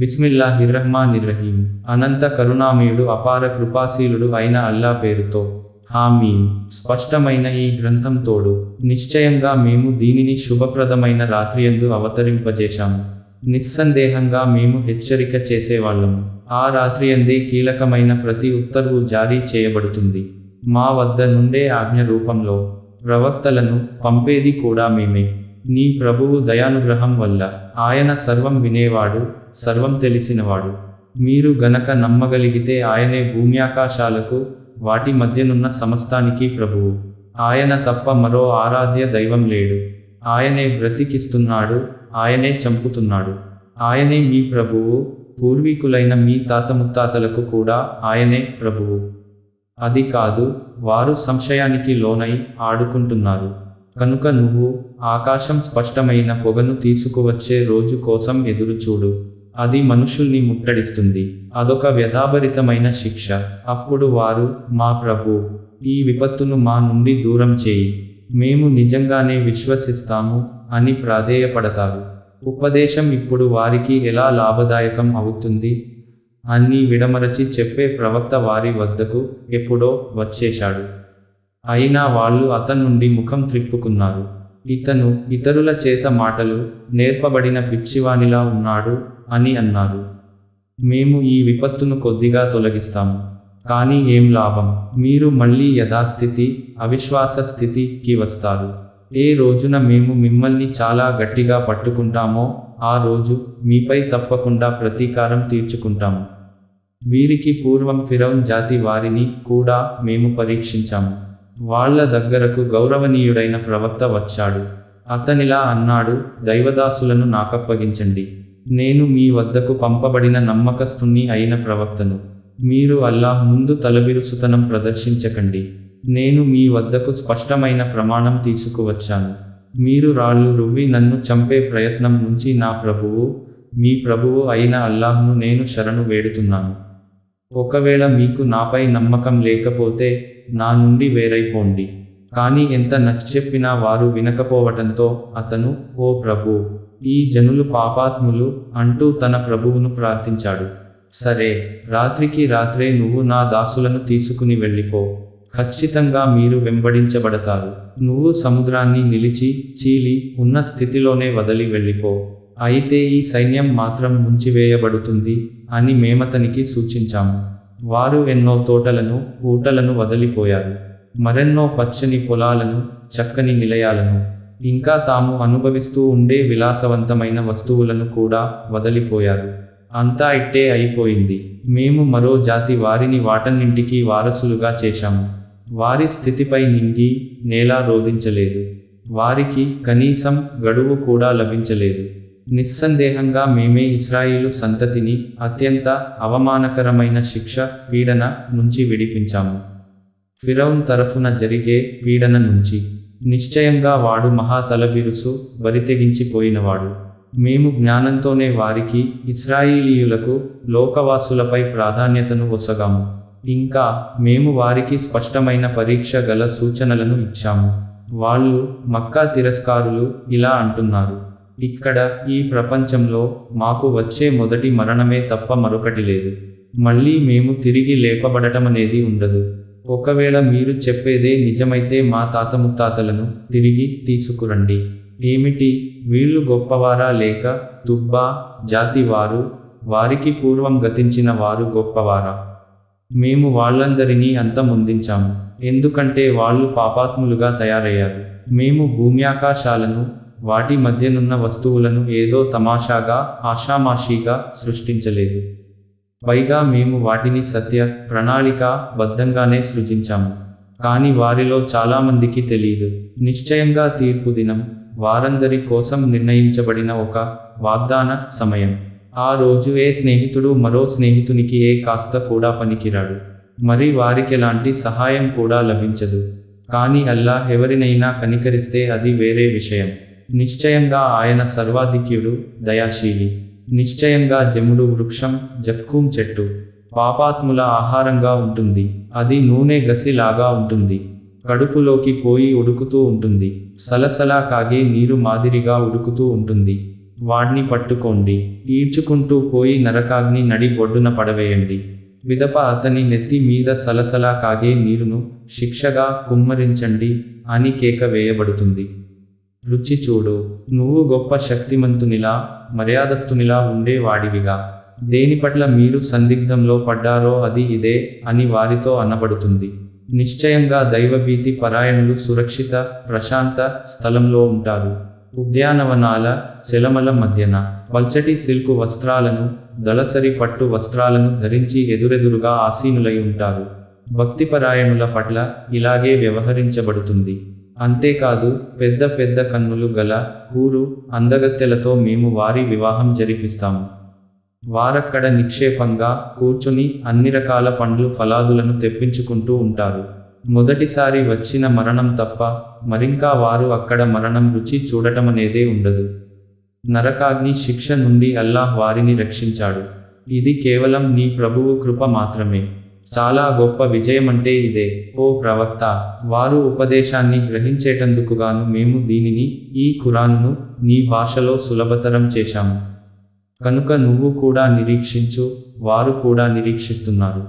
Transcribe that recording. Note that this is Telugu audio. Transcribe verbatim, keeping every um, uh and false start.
బిస్మిల్లాహిర్రహ్మానిర్రహీం. అనంత కరుణామయుడు అపార కృపాశీలుడు అయిన అల్లా పేరుతో. హామీం. స్పష్టమైన ఈ గ్రంథం తోడు నిశ్చయంగా మేము దీనిని శుభప్రదమైన రాత్రియందు అవతరింపజేశాము. నిస్సందేహంగా మేము హెచ్చరిక చేసేవాళ్ళము. ఆ రాత్రియందే కీలకమైన ప్రతి ఉత్తర్వు జారీ చేయబడుతుంది. మా వద్ద నుండే ఆజ్ఞ రూపంలో ప్రవక్తలను పంపేది కూడా మేమే. నీ ప్రభువు దయానుగ్రహం వల్ల ఆయన సర్వం వినేవాడు, సర్వం తెలిసినవాడు. మీరు గనక నమ్మగలిగితే ఆయనే భూమ్యాకాశాలకు వాటి మధ్యనున్న సమస్తానికి ప్రభువు. ఆయన తప్ప మరో ఆరాధ్య దైవం లేడు. ఆయనే బ్రతికిస్తున్నాడు, ఆయనే చంపుతున్నాడు. ఆయనే మీ ప్రభువు. పూర్వీకులైన మీ తాత ముత్తాతలకు కూడా ఆయనే ప్రభువు. అది కాదు, వారు సంశయానికి లోనై ఆడుకుంటున్నారు. కనుక నువ్వు ఆకాశం స్పష్టమైన పొగను తీసుకువచ్చే రోజు కోసం ఎదురుచూడు. అది మనుషుల్ని ముట్టడిస్తుంది. అదొక వ్యధాభరితమైన శిక్ష. అప్పుడు వారు, మా ప్రభూ, ఈ విపత్తును మా నుండి దూరం చేయి, మేము నిజంగానే విశ్వసిస్తాము అని ప్రాధేయపడతారు. ఉపదేశం ఇప్పుడు వారికి ఎలా లాభదాయకం అవుతుంది? అన్నీ విడమరచి చెప్పే ప్రవక్త వారి వద్దకు ఎప్పుడో వచ్చేశాడు. అయినా వాళ్ళు అతని నుండి ముఖం త్రిప్పుకున్నారు. ఇతను ఇతరుల చేత మాటలు నేర్పబడిన పిచ్చివానిలా ఉన్నాడు అని అన్నారు. మేము ఈ విపత్తును కొద్దిగా తొలగిస్తాము, కానీ ఏం లాభం? మీరు మళ్ళీ యథాస్థితి, అవిశ్వాస స్థితికి వస్తారు. ఏ రోజున మేము మిమ్మల్ని చాలా గట్టిగా పట్టుకుంటామో ఆ రోజు మీపై తప్పకుండా ప్రతీకారం తీర్చుకుంటాము. వీరికి పూర్వం ఫిరౌన్ జాతి వారిని కూడా మేము పరీక్షించాము. వాళ్ళ దగ్గరకు గౌరవనీయుడైన ప్రవక్త వచ్చాడు. అతనిలా అన్నాడు, దైవదాసులను నాకప్పగించండి. నేను మీ వద్దకు పంపబడిన నమ్మకస్తుణ్ణి అయిన ప్రవక్తను. మీరు అల్లాహ్ ముందు తలబిరుసుతనం ప్రదర్శించకండి. నేను మీ వద్దకు స్పష్టమైన ప్రమాణం తీసుకువచ్చాను. మీరు రాళ్ళు రువ్వి నన్ను చంపే ప్రయత్నం నుంచి నా ప్రభువు, మీ ప్రభువు అయిన అల్లాహ్ను నేను శరణు వేడుతున్నాను. ఒకవేళ మీకు నాపై నమ్మకం లేకపోతే నా నుండి వేరైపోండి. కానీ ఎంత నచ్చచెప్పినా వారు వినకపోవటంతో అతను, ఓ ప్రభూ, ఈ జనులు పాపాత్ములు అంటూ తన ప్రభువును ప్రార్థించాడు. సరే, రాత్రికి రాత్రే నువ్వు నా దాసులను తీసుకుని వెళ్ళిపో. ఖచ్చితంగా మీరు వెంబడించబడతారు. నువ్వు సముద్రాన్ని నిలిచి చీలి ఉన్న స్థితిలోనే వదిలి వెళ్ళిపో. అయితే ఈ సైన్యం మాత్రం ముంచివేయబడుతుంది అని మేమతనికి సూచించాము. వారు ఎన్నో తోటలను, ఊటలను వదిలిపోయారు. మరెన్నో పచ్చని పొలాలను, చక్కని నిలయాలను, ఇంకా తాము అనుభవిస్తూ ఉండే విలాసవంతమైన వస్తువులను కూడా వదిలిపోయారు. అంతా ఇట్టే అయిపోయింది. మేము మరో జాతి వారిని వాటన్నింటికీ వారసులుగా చేశాము. వారి స్థితిపై నింగి నేలా రోధించలేదు. వారికి కనీసం గడువు కూడా లభించలేదు. నిస్సందేహంగా మేమే ఇశ్రాయేలు సంతతిని అత్యంత అవమానకరమైన శిక్ష, పీడన నుంచి విడిపించాము. ఫిరౌన్ తరఫున జరిగే పీడన నుంచి. నిశ్చయంగా వాడు మహా తలబిరుసు, బరితెగించిపోయినవాడు. మేము జ్ఞానంతోనే వారికి, ఇశ్రాయేలీయులకు, లోకవాసులపై ప్రాధాన్యతను ఒసగాము. ఇంకా మేము వారికి స్పష్టమైన పరీక్ష గల సూచనలను ఇచ్చాము. వాళ్ళు, మక్కా తిరస్కారులు, ఇలా అంటున్నారు, ఇక్కడ ఈ ప్రపంచంలో మాకు వచ్చే మొదటి మరణమే తప్ప మరొకటి లేదు. మళ్ళీ మేము తిరిగి లేపబడటమనేది ఉండదు. ఒకవేళ మీరు చెప్పేదే నిజమైతే మా తాత ముత్తాతలను తిరిగి తీసుకురండి. ఏమిటి, వీళ్ళు గొప్పవారా లేక తుబ్బా జాతి వారు, వారికి పూర్వం గతించిన వారు గొప్పవారా? మేము వాళ్ళందరినీ అంతమొందించాము. ఎందుకంటే వాళ్ళు పాపాత్ములుగా తయారయ్యారు. మేము భూమ్యాకాశాలను, వాటి మధ్యనున్న వస్తువులను ఏదో తమాషాగా, ఆషామాషీగా సృష్టించలేదు. పైగా మేము వాటిని సత్య ప్రణాళిక బద్ధంగానే సృజించాము. కానీ వారిలో చాలామందికి తెలియదు. నిశ్చయంగా తీర్పు దినం వారందరి కోసం నిర్ణయించబడిన ఒక వాగ్దాన సమయం. ఆ రోజు ఏ స్నేహితుడు మరో స్నేహితునికి ఏ కాస్త కూడా పనికిరాడు. మరి వారికెలాంటి సహాయం కూడా లభించదు. కానీ అల్లాహ్ ఎవరినైనా కనికరిస్తే అది వేరే విషయం. నిశ్చయంగా ఆయన సర్వాధిక్యుడు, దయాశీలి. నిశ్చయంగా జముడు వృక్షం, జక్కూం చెట్టు పాపాత్ముల ఆహారంగా ఉంటుంది. అది నూనె గసిలాగా ఉంటుంది. కడుపులోకి పోయి ఉడుకుతూ ఉంటుంది. సలసలా కాగే నీరు మాదిరిగా ఉడుకుతూ ఉంటుంది. వాడ్ని పట్టుకోండి, ఈడ్చుకుంటూ పోయి నరకాగ్ని నడి బొడ్డున పడవేయండి. విదప అతని నెత్తి మీద సలసలా కాగే నీరును శిక్షగా కుమ్మరించండి అని కేక వేయబడుతుంది. రుచి చూడు, నువ్వు గొప్ప శక్తిమంతునిలా మర్యాదస్తునిలా ఉండేవాడివిగా, దేనిపట్ల మీరు సందిగ్ధంలో పడ్డారో అది ఇదే అని వారితో అనబడుతుంది. నిశ్చయంగా దైవభీతి పరాయణులు సురక్షిత ప్రశాంత స్థలంలో ఉంటారు. ఉద్యానవనాల చెలమల మధ్యన పల్చటి సిల్కు వస్త్రాలను దళసరి పట్టు వస్త్రాలను ధరించి ఎదురెదురుగా ఆసీనులై ఉంటారు. భక్తిపరాయణుల పట్ల ఇలాగే వ్యవహరించబడుతుంది. అంతేకాదు, పెద్ద పెద్ద కన్నులు గల హూరు అందగత్తెలతో మేము వారి వివాహం జరిపిస్తాము. వారక్కడ నిక్షేపంగా కూర్చుని అన్ని రకాల పండ్లు ఫలాదులను తెప్పించుకుంటూ ఉంటారు. మొదటిసారి వచ్చిన మరణం తప్ప మరింకా వారు అక్కడ మరణం రుచి చూడటమనేదే ఉండదు. నరకాగ్ని శిక్ష నుండి అల్లాహ్ వారిని రక్షించాడు. ఇది కేవలం నీ ప్రభువు కృప మాత్రమే. చాలా గొప్ప విజయమంటే ఇదే ఓ ప్రవక్త. వారు ఉపదేశాన్ని గ్రహించేటందుకుగాను మేము దీనిని, ఈ ఖురాన్ను, నీ భాషలో సులభతరం చేశాము. కనుక నువ్వు కూడా నిరీక్షించు, వారు కూడా నిరీక్షిస్తున్నారు.